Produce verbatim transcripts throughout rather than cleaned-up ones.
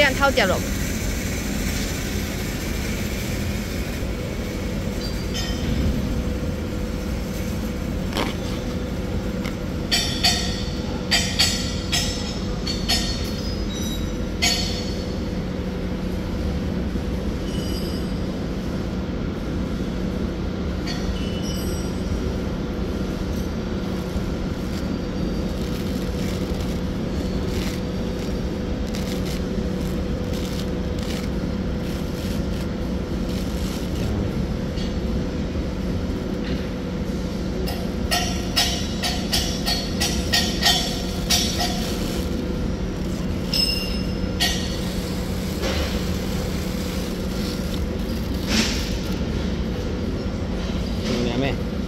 这样偷掉了。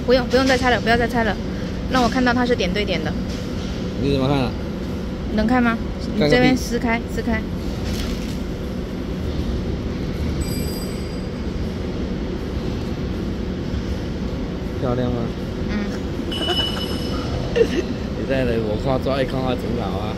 不用，不用再拆了，不要再拆了，让我看到它是点对点的。你怎么看啊？能看吗？你这边撕开，撕开。漂亮吗？嗯。你在那，我靠，抓一看啊，挺好啊。